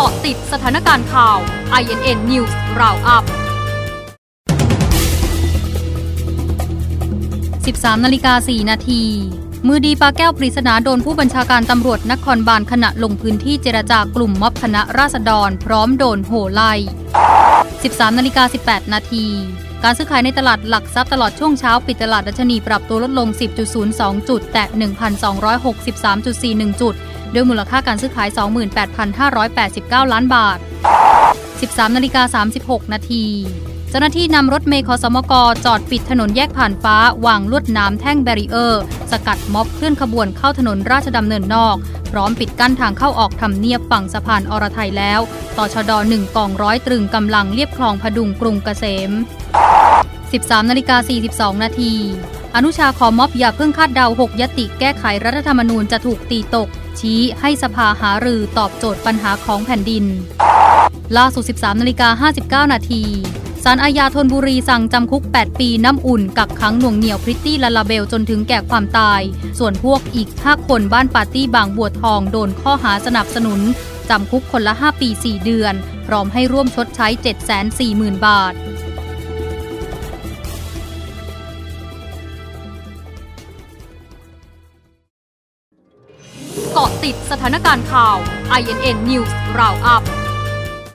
เกาะติดสถานการณ์ข่าว INN News Roundup 13:04 น.มือดีปาแก้วปริศนาโดนผู้บัญชาการตำรวจนครบาลขณะลงพื้นที่เจรจากลุ่มม็อบคณะราษฎรพร้อมโดนโห่ไล่ 13:18 น.การซื้อขายในตลาดหลักทรัพย์ตลอดช่วงเช้าปิดตลาดดัชนีปรับตัวลดลง 10.02 จุดแตะ 1,263.41 จุดด้วยมูลค่าการซื้อขาย 28,589 ล้านบาท 13:36 น.เจ้าหน้าที่นำรถเมล์ขสมกจอดปิดถนนแยกผ่านฟ้าวางลวดน้ำแท่งแบรีเออร์สกัดม็อบเคลื่อนขบวนเข้าถนนราชดำเนินนอกพร้อมปิดกั้นทางเข้าออกทำเนียบฝั่งสะพานอรไทยแล้วตชด.1 กองร้อยตรึงกำลังเลียบคลองพดุงกรุงเกษม 13:42 น.อนุชาขอม็อบอย่าเพิ่งคาดเดา6 ยติแก้ไขรัฐธรรมนูญจะถูกตีตกชี้ให้สภาหารือตอบโจทย์ปัญหาของแผ่นดินล่าสุด 13:59 น.ศาลอาญาธนบุรีสั่งจำคุก8 ปีน้ำอุ่นกักขังหน่วงเหนี่ยวพริตตี้ลาลาเบลจนถึงแก่ความตายส่วนพวกอีก5 คนบ้านปาร์ตี้บางบัวทองโดนข้อหาสนับสนุนจำคุกคนละ5 ปี 4 เดือนพร้อมให้ร่วมชดใช้ 740,000 บาทเกาะติดสถานการณ์ข่าว INN News Roundup